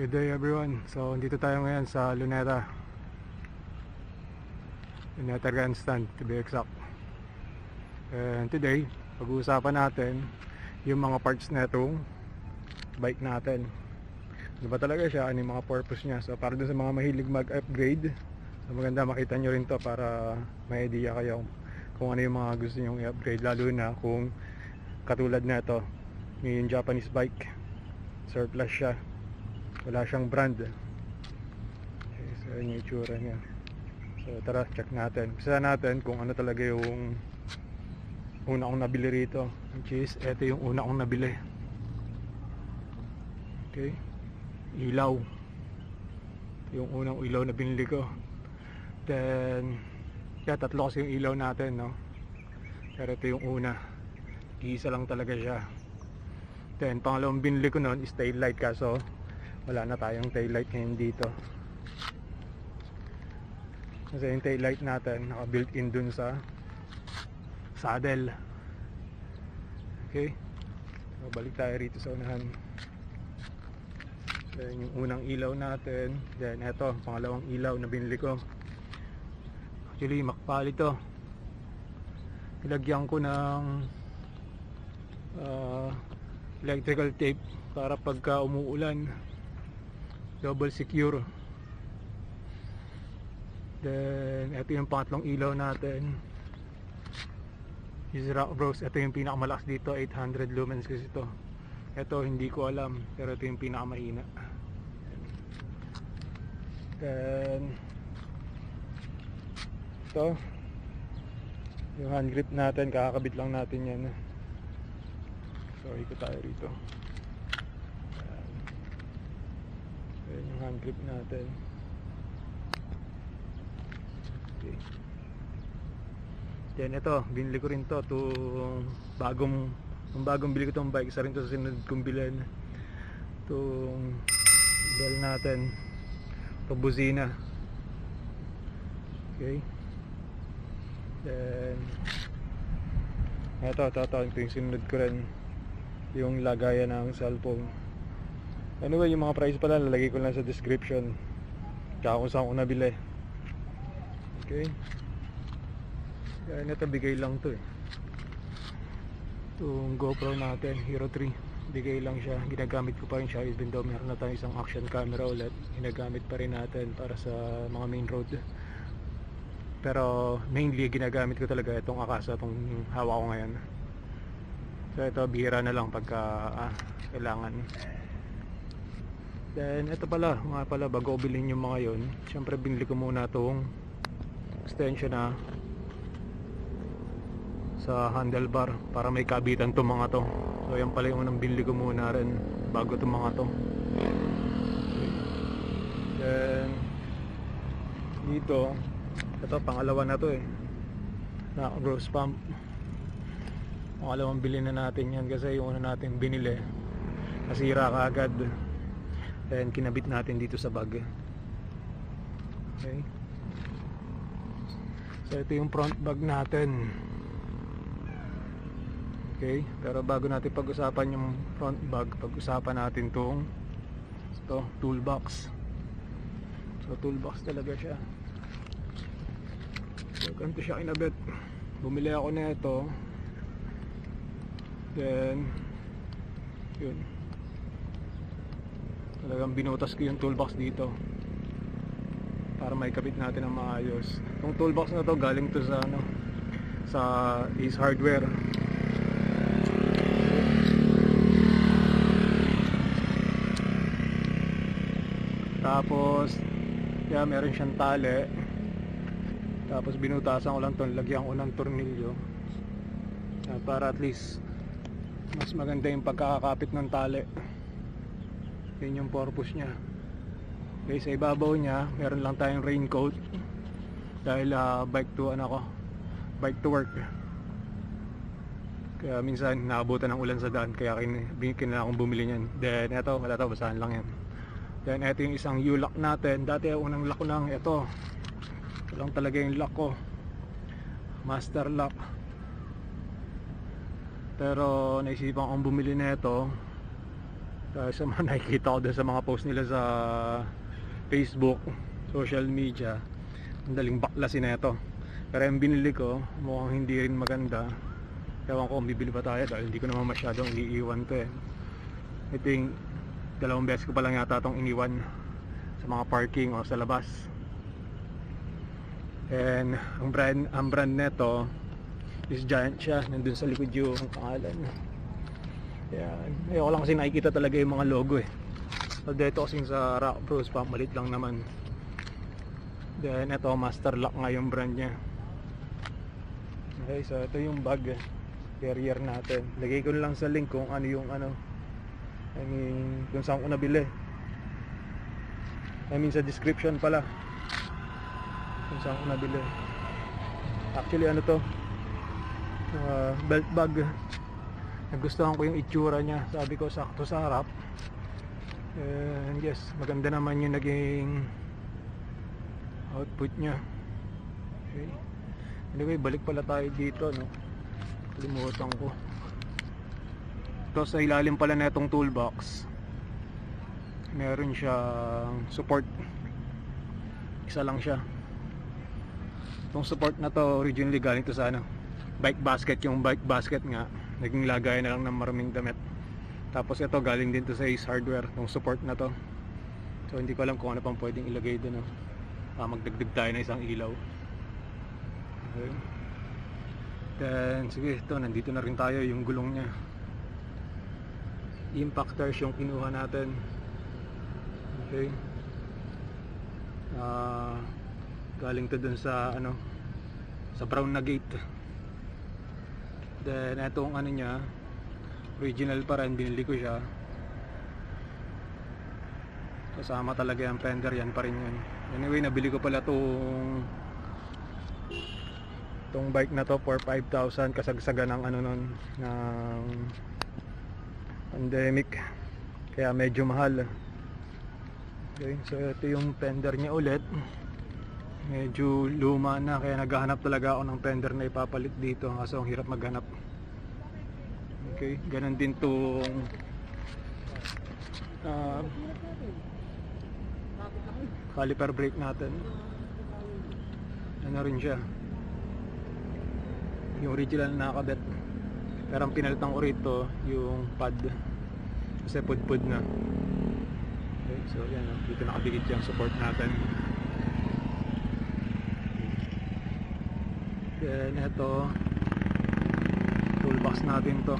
Good day everyone. So dito tayo ngayon sa Luneta Grandstand to be exact. And today, pag-uusapan natin yung mga parts na itong bike natin. Ano ba talaga siya? Ano yung mga purpose niya? So para dun sa mga mahilig mag-upgrade, so maganda makita nyo rin to para may idea kayo kung ano yung mga gusto nyong i-upgrade. Lalo na kung katulad na ito, yung Japanese bike, surplus siya, wala siyang brand. Okay, so yun yung itsura niya. So tara, check natin. Pisa natin kung ano talaga yung una kong nabili rito, which is eto yung una kong nabili. Okay, ilaw, yung unang ilaw na binili ko. Then yeah, tatlo kasi yung ilaw natin, no? Pero ito yung una, isa lang talaga siya. Then pangalawang binili ko noon is tail light, kaso wala na tayong taillight ngayon dito kasi yung taillight natin naka built in dun sa saddle. Okay, so balik tayo rito sa unahan. Then yung unang ilaw natin, then eto pangalawang ilaw na binili ko. Actually makapal ito, nilagyan ko ng electrical tape para pagka umuulan double secure. Then ito yung pangatlong ilaw natin, is Rockbros. Ito yung pinakamalakas dito, 800 lumens kasi ito. Ito hindi ko alam, pero ito yung pinakamahina. Then ito yung hand grip natin, kakakabit lang natin yan. So ikot tayo rito. Ayan yung hand grip natin. Okay. Then ito, binili ko rin to, bagong bili ko itong bike. Isa rin to sa sinunod kong bilhin. Itong bell natin, itong busina. Okay. Then ito yung sinunod ko rin, yung lagayan ng cellphone. Anyway, yung mga price pala lalagay ko lang sa description, tsaka kung saan ko nabili. Okay, yan, ito bigay lang to eh. Itong GoPro natin, Hero 3, bigay lang siya. Ginagamit ko pa rin siya, even though meron na tayo isang action camera ulit. Ginagamit pa rin natin para sa mga main road, pero mainly ginagamit ko talaga itong Akaso, itong hawak ko ngayon. So ito, bihira na lang pagka kailangan. Then ito pala, bago bilhin yung mga yun, syempre binili ko muna itong extension na sa handlebar para may kabitan itong mga to. So yan pala yung unang binili ko muna rin bago itong mga to. Then dito, ito pangalawa na to eh, na gross pump. Pangalawang bilhin na natin yan kasi yung una natin binili nasira ka agad. Then kinabit natin dito sa bag. Okay, so ito yung front bag natin. Okay, pero bago natin pag-usapan yung front bag, pag-usapan natin itong toolbox. So toolbox talaga siya. So ganito siya kinabit. Bumili ako na ito. Then yun, talagang binutas ko yung toolbox dito para may kapit natin ang maayos. Yung toolbox na to galing to sa sa Ace Hardware. Tapos yeah, meron siyang tali, tapos binutasan ko lang to, lagyan ko ng tornilyo para at least mas maganda yung pagkakakapit ng tali. Yun yung purpose nya. Okay, sa ibabaw nya meron lang tayong raincoat dahil bike to work, kaya minsan naabutan ng ulan sa daan, kaya kailangan akong bumili nyan. Then eto, wala to, basahan lang yan. Then eto yung isang U-lock natin. Dati unang lock ko lang eto, ito lang talaga yung lock ko, Master Lock, pero naisipan akong bumili na eto sa mga nakikita ko doon sa mga post nila sa Facebook, social media, ang daling baklasin na ito. Pero yung binili ko, mukhang hindi rin maganda. Ewan ko kung bibili pa tayo dahil hindi ko naman masyadong iniiwan to eh. I think dalawang beses ko pa lang yata itong iniwan sa mga parking o sa labas. And ang brand neto is Giant siya. Nandun sa likod yung pangalan. Ayan. Ayoko lang kasi nakikita talaga yung mga logo eh. So dito kasing sa Rockbros pa, malit lang naman. Then ito, Master Lock nga yung brand niya. Okay, so ito yung bag carrier natin. Lagay ko lang sa link kung ano yung ano, I mean, kung saan ko nabili. I mean, sa description pala kung saan ko nabili. Actually ano to, belt bag. Nagustuhan ko yung itsura niya. Sabi ko sakto sa harap. And yes, maganda naman yung naging output niya. Okay. Anyway, balik pala tayo dito, no. Kalimutan ko. Ito sa ilalim pala na itong toolbox, meron siyang support. Isa lang siya. Itong support na to, originally galing to sa ano, bike basket. Yung bike basket nga, naging lagay na lang ng maraming damit. Tapos ito, galing din to sa Ace Hardware, itong support na to. So hindi ko alam kung ano pang pwedeng ilagay doon, no? Magdagdag tayo na isang ilaw. Okay. Then sige, ito, nandito na rin tayo. Yung gulong niya, impactors yung kinuha natin. Okay. Galing to dun sa ano, sa Brown na Gate. Then etong ano niya, original pa rin, binili ko siya. Kasama talaga yung fender, yan pa rin yun. Anyway, nabili ko pala tong bike na to for 5,000, kasagsaga ng ano nun, ng pandemic, kaya medyo mahal. Okay, so ito yung fender niya ulit. Medyo luma na, kaya naghahanap talaga ako ng fender na ipapalit dito, kasi ang hirap maghanap. Okay, ganun din tong caliper brake natin. Ano rin siya, yung original na nakabit, pero ang pinalitan ko rito yung pad kasi pudpud na. Okay, so yan, dito nakabigit yung support natin. Then eto, toolbox natin to.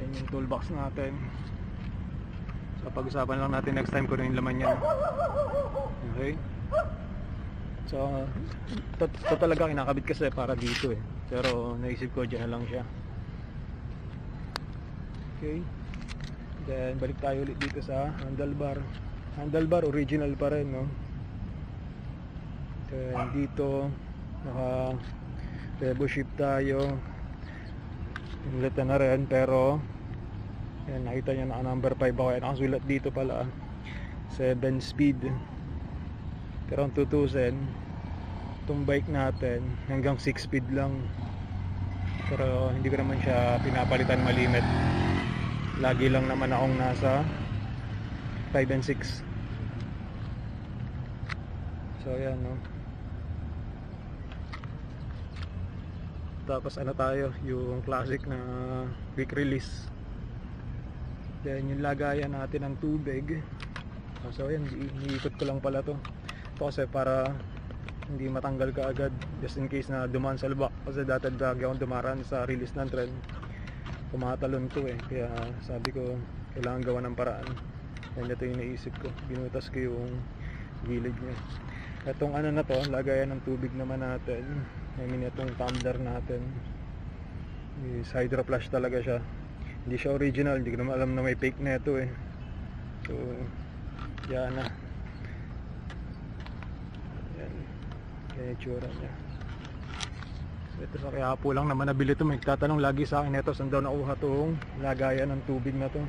Yan yung toolbox natin. So pag-usapan lang natin next time kung ano yung laman niya. Okay. So ito talaga kinakabit kasi para dito eh, pero naisip ko dyan na lang siya. Okay. Then balik tayo ulit dito sa handlebar. Handlebar original pa rin, no. Then dito naka Revoshift tayo. Inleta na rin, pero yan, nakita nyo na number 5 ako. Yan, nakasulat dito pala 7 speed. Pero ang tutusin, itong bike natin hanggang 6 speed lang. Pero hindi ko naman siya pinapalitan malimit. Lagi lang naman akong nasa 5 and 6. So yan, no. Tapos ano tayo, yung classic na quick release. Then yung lagayan natin ng tubig. So ayan, iikot ko lang pala to. Ito kasi para hindi matanggal ka agad, just in case na dumaan sa lubak. Kasi dati lagi akong dumaran sa release ng trend, kumatalon ko eh. Kaya sabi ko kailangan gawa ng paraan. Yan, ito yung naisip ko. Binutas ko yung gilid niya. Itong ano na to, lagayan ng tubig naman natin. I mean, itong tumbler natin is Hydroplush talaga siya. Hindi siya original, hindi ko naman alam na may fake na ito eh. So yan na, yan yung itsura niya. So ito sa Kayapo lang naman nabili ito. May tatanong lagi sa akin ito, saan daw nakuha itong lagayan ng tubig na ito.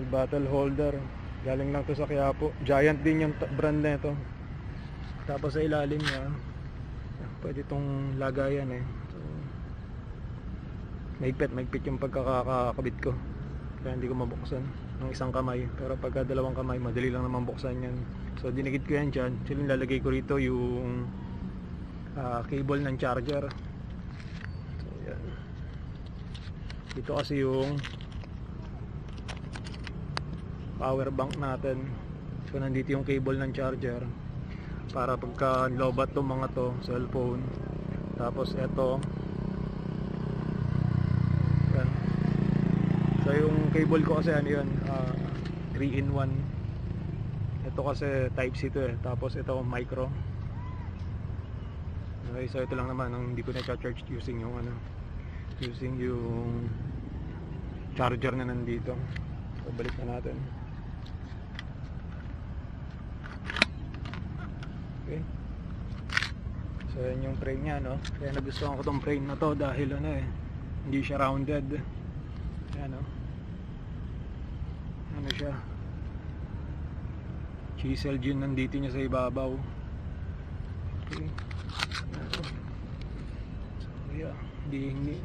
Old bottle holder, galing lang to sa Kayapo. Giant din yung brand na ito. Tapos sa ilalim niya, pwede itong lagayan eh. So, mahigpit yung pagkakakabit ko, kaya hindi ko mabuksan ng isang kamay. Pero pagka dalawang kamay, madali lang naman buksan yan. So dinikit ko yan dyan. Actually, lalagay ko rito yung cable ng charger. So yan, dito kasi yung power bank natin. So nandito yung cable ng charger para pagka lobat tong mga to, cellphone. Tapos eto, yan. So yung cable ko kasi ano yun, 3-in-1. Ito kasi type C to eh. Tapos ito micro. Okay, so ito lang naman ang hindi ko na-charge using yung ano, using yung charger na nandito. So balik na natin. Okay. So yan yung frame nya, no? Kaya nagustuhan ko tong frame na to dahil ano eh, hindi siya rounded. Ayan, no? Ano siya, chisel yun, nandito nya sa ibabaw. Okay. So yeah, hindi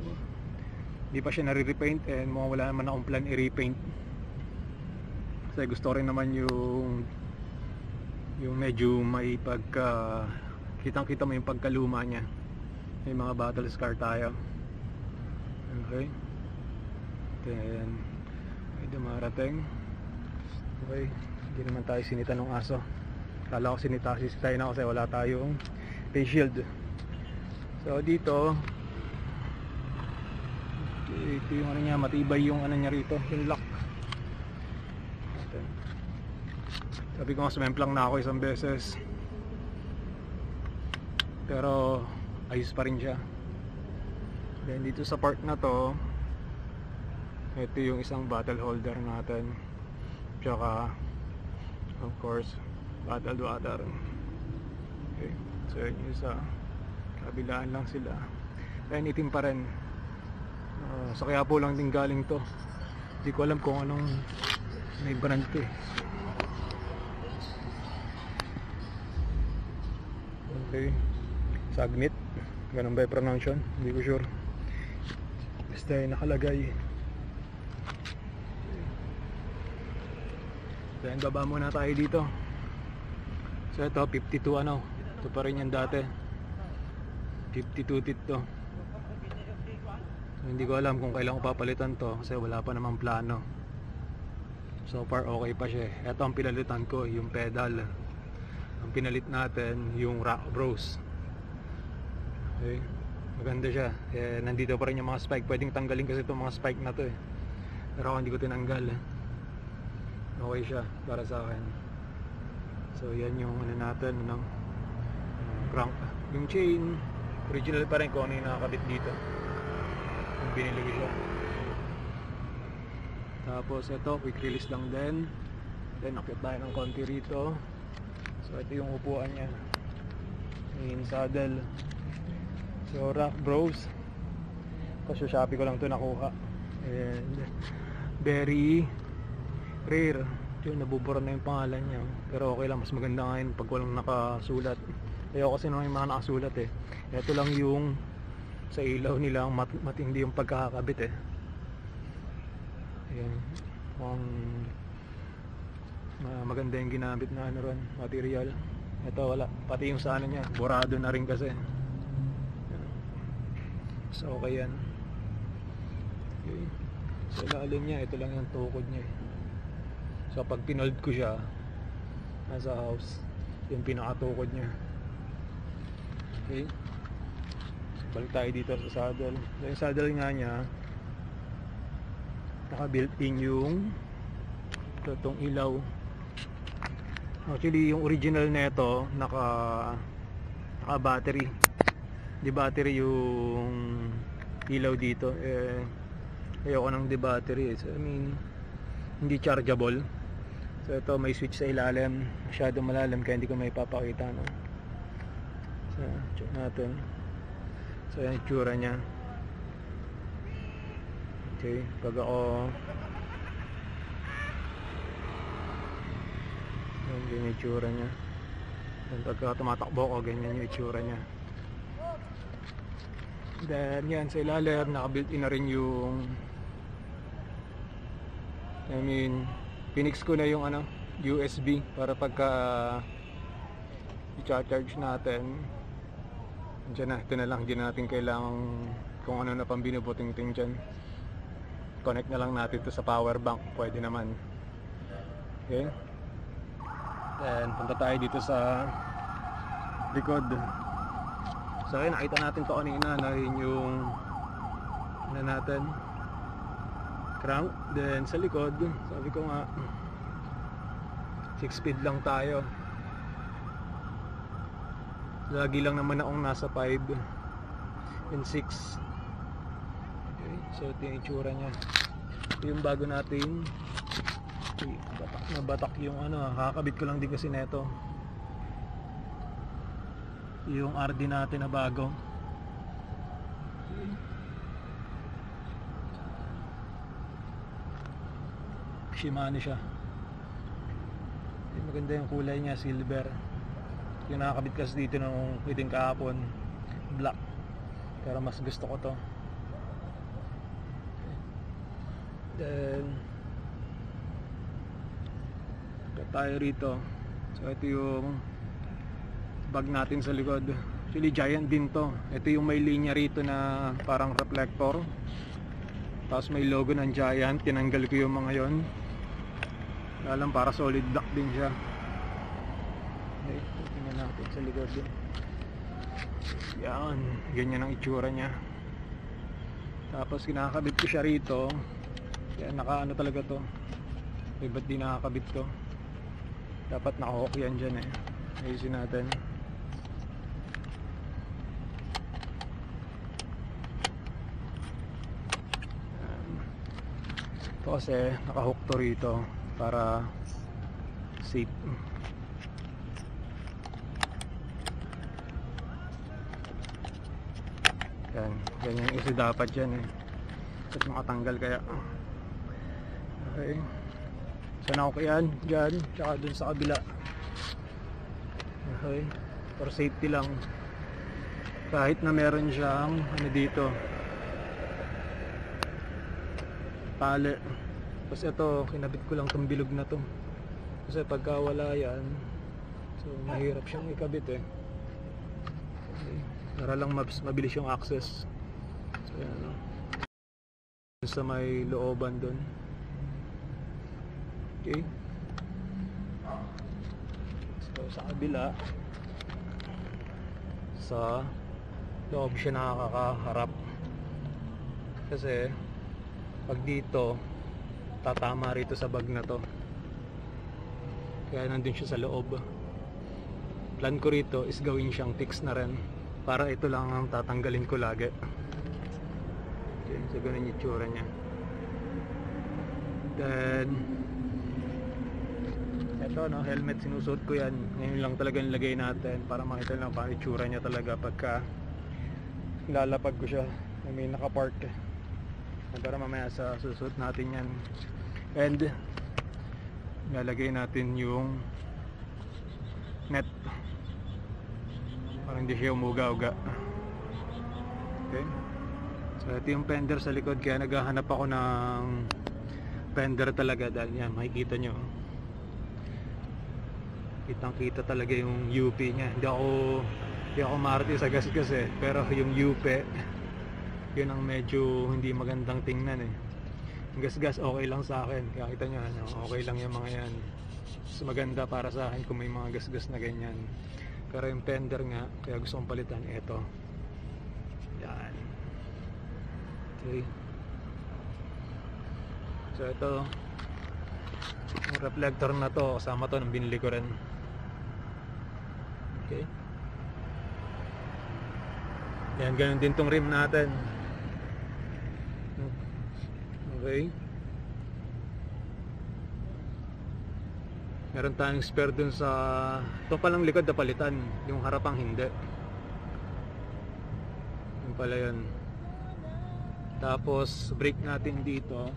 pa siya nare-repaint, and wala naman akong plan i-repaint. Kasi gusto rin naman yung medyo may pagka kitang-kita mo yung pagkaluma niya. May mga battle scar tayo. Okay. Then may dumarating. Okay, hindi naman tayo sinita ng aso. Kala ko sinita na kasi wala tayong face shield. So dito, okay, ito yung ano niya, matibay yung ano niya rito, yung lock. Sabi ko nga, sumemplang na ako isang beses, pero ayos pa rin siya. Then dito sa part na to, ito yung isang battle holder natin, tsaka of course battle water. Okay, so yun yung sa kabilaan lang sila. Then itim pa rin, sa Kayapo lang din galing to. Hindi ko alam kung anong may brand to eh. Okay, Sagnit, ganun ba yung pronunciation? Hindi ko sure. Basta yung nakalagay. Then baba muna tayo dito. So ito, 52 ano, ito pa rin yung dati, 52 tit to. So hindi ko alam kung kailan ko papalitan to kasi wala pa namang plano. So far okay pa siya. Ito ang pinalitan ko, yung pedal. Ang pinalit natin yung Rockbros. Okay, maganda siya. Eh, nandito pa rin yung mga spike. Pwedeng tanggalin kasi itong mga spike na to eh. Pero ako hindi ko tinanggal eh. Okay siya para sa akin. So yan yung ano natin, ng crank. Yung chain, original pa rin kung ano yung nakakabit dito, yung binili ko siya. Tapos ito, quick release lang din. Then akit tayo ng konti rito. So ito yung upuan niya, yung saddle. So Rockbros, kasi Shopee ko lang to nakuha, and very rare. Yun, nabubura na yung pangalan niya, pero okay lang, mas maganda nga yun pag walang nakasulat. Ayaw kasi nung yung mga nakasulat eh. Ito lang yung sa ilaw nila, matindi yung pagkakakabit eh. Ayan, mukhang maganda yung ginamit na ano ron, material. Ito wala, pati yung sa ano niya, borado na rin kasi. So okay yan. Okay. So lalim niya, ito lang yung tukod niya. So pag pinold ko siya nasa house, yung pinakatukod niya. Okay, so balik tayo dito sa saddle. So yung saddle nga niya, naka-built in yung itong ilaw. Actually yung original nito naka battery. Di battery yung ilaw dito eh, ayoko nang di battery eh. So, I mean hindi chargeable. So ito may switch sa ilalim, masyado malalim kaya hindi ko may papakita, no? So check natin. So yan yung tsura nya. Okay, pag ako ganyan yung itsura nya. Pagka tumatakbo ko, ganyan yung itsura nya. Then yan, sa ilalim naka-built in na rin yung pinix ko na yung USB para pagka i-charge natin. Diyan na, ito na lang, din natin kailangan kung ano na pang binubuting-ting dyan. Connect na lang natin to sa power bank, pwede naman. Okay, then punta tayo dito sa likod. So ayun, nakita natin to kanina na rin yung na natin crank. Then sa likod, sabi ko nga 6 speed lang tayo. Lagi lang naman akong nasa 5 and 6. Okay, so ito yung itsura nya. Ito yung bago natin. Nabatak yung kakabit ko lang din kasi neto yung RD natin na bago. Shimane siya. Maganda yung kulay niya, silver. Yung nakakabit kasi dito nung kiting kahapon, black. Pero mas gusto ko to. Then tayo rito. So ito yung bag natin sa likod. Actually Giant din to. Ito yung may linya rito na parang reflector. Tapos may logo ng Giant. Tinanggal ko yung mga yon. Alam, para solid block din siya. Okay, tingnan natin sa likod din. Yan, ganyan ang itsura niya. Tapos kinakabit ko siya rito. Yan, nakaano talaga to. Eh, ba't di nakakabit to? Dapat naka-hook yan dyan eh. Ayusin natin. Ito kasi naka-hook to rito para safe. Yan, ganyan yung isa dapat dyan eh. At makatanggal kaya. Okay, saan ako yan, dyan, tsaka dun sa kabila. Okay, for safety lang. Kahit na meron siyang dito pali. Tapos ito, kinabit ko lang itong bilog na to. Kasi pagka wala yan, so mahirap siyang ikabit eh. Okay, para lang mabilis yung access. So yan, sa may looban dun. Okay, so sa kabila, sa loob siya nakakaharap. Kasi pag dito, tatama rito sa bag na to. Kaya nandun siya sa loob. Plan ko rito is gawin siyang ticks na rin. Para ito lang ang tatanggalin ko lagi. Okay, so ganun yung tsura niya. Then ito, helmet, sinusuot ko yan. Ngayon lang talaga nilagay natin para makita lang paano itsura niya talaga pagka lalapag ko siya. May nakapark. Para mamaya sa susuot natin yan. And lalagay natin yung net. Parang hindi siya umuga-uga. Okay. So ito yung fender sa likod. Kaya naghahanap ako ng fender talaga. Dahil yan, makikita nyo. Kitang-kita talaga yung UP niya. Hindi ako marati sa gas kasi, pero yung UP, yun ang medyo hindi magandang tingnan eh. Yung gas-gas okay lang sa akin. Kaya kita nyo, okay lang yung mga yan. Mas maganda para sa akin kung may mga gas-gas na ganyan. Pero yung fender nga, kaya gusto kong palitan, eto. Yan. Okay. So ito, yung reflector na to, kasama to nang binili ko rin. Okay. Yan, ganun din tong rim natin. Okay. Meron tayong spare dun sa ito palang likod na palitan. Yung harapang hindi. Yung pala yun. Tapos brake natin dito.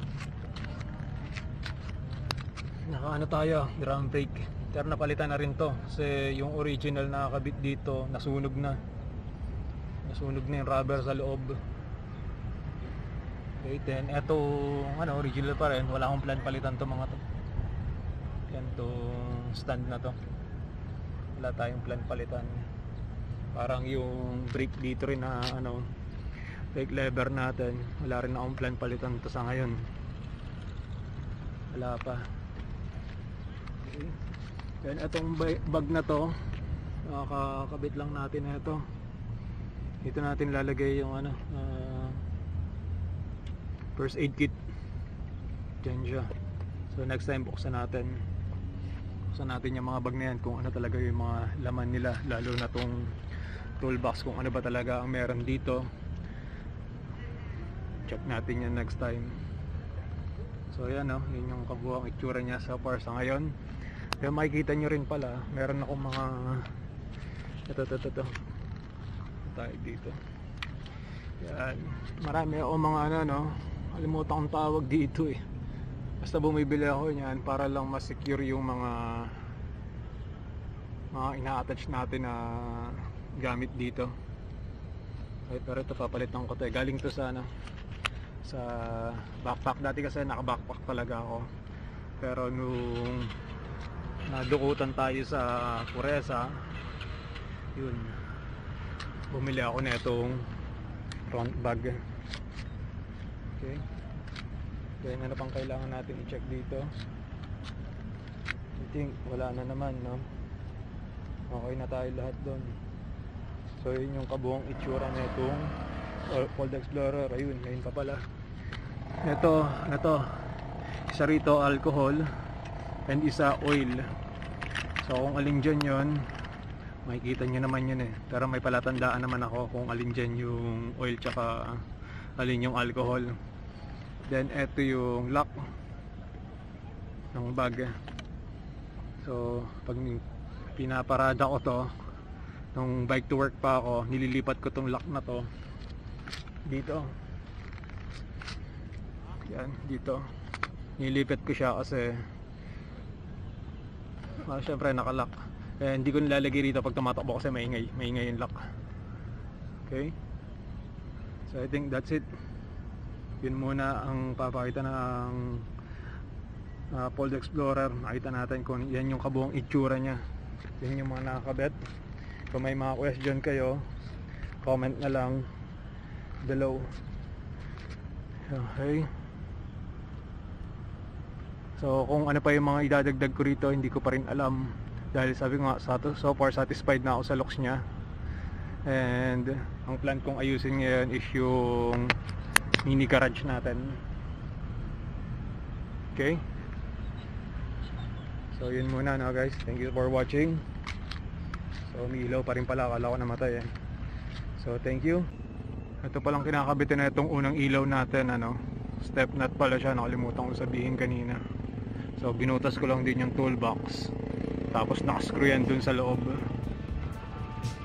Nakaano tayo, ground brake. Pero napalitan na rin to kasi yung original na nakakabit dito nasunog na. Nasunog na yung rubber sa loob. Okay, then eto ano, original pa rin. Wala akong plan palitan to mga to. Yan to, stand na to. Wala tayong plan palitan. Parang yung brake dito rin na ano, brake lever natin. Wala rin akong plan palitan to sa ngayon. Wala pa. Okay. Then etong bag na to, nakakabit lang natin na ito. Dito natin lalagay yung ano, first aid kit. Diyan siya. So next time buksan natin yung mga bag na yan, kung ano talaga yung mga laman nila, lalo na tong toolbox, kung ano ba talaga ang meron dito. Check natin yan next time. So yan, oh, yun yung kabuuang itsura niya so far sa ngayon. Kaya makikita nyo rin pala, meron akong mga ito tayo dito. Yan, marami ako mga ano, no, kalimutan kong tawag dito eh. Basta bumibili ako niyan para lang ma-secure yung mga ina-attach natin na gamit dito. Okay, pero ito papalitan ko to eh. Galing to sana sa backpack. Dati kasi naka-backpack talaga ako, pero nung nadukutan tayo sa Puresa, yun, bumili ako na itong front bag. Okay. Then ano pang kailangan natin i-check dito? I think wala na naman, no? Okay na tayo lahat doon. So yun yung kabuuang itsura na itong Fold Xplorer. Ayun, ngayon pa pala. Ito, ano to? Isa rito alcohol and isa oil. So kung alin dyan yun, makikita nyo naman yun eh. Pero may palatandaan naman ako kung alin dyan yung oil tsaka alin yung alcohol. Then eto yung lock ng bag. So pag pinaparada ko to nung bike to work pa ako, nililipat ko tong lock na to dito. Yan, dito nililipat ko siya kasi syempre nakalock. Eh, hindi ko nilalagay rito pag tumatakbo kasi maingay yung lock. Okay, so I think that's it. Yun muna ang papakita ng Fold Xplorer. Nakita natin kung yan yung kabuuang itsura niya. Yan yung mga nakakabit. Kung may mga question kayo, comment na lang below. Okay, so kung ano pa yung mga idadagdag ko rito, hindi ko pa rin alam. Dahil sabi ko nga, so far satisfied na ako sa looks niya. And ang plan kong ayusin ngayon is yung mini garage natin. Okay, so yun muna, no, guys. Thank you for watching. So may ilaw pa rin pala, akala ko namatay eh. So thank you. Ito palang kinakabitin na itong unang ilaw natin, ano? Step nut pala siya, nakalimutan ko sabihin kanina. So binutas ko lang din yung toolbox, tapos nakascrew yan dun sa loob.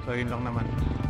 So yun lang naman.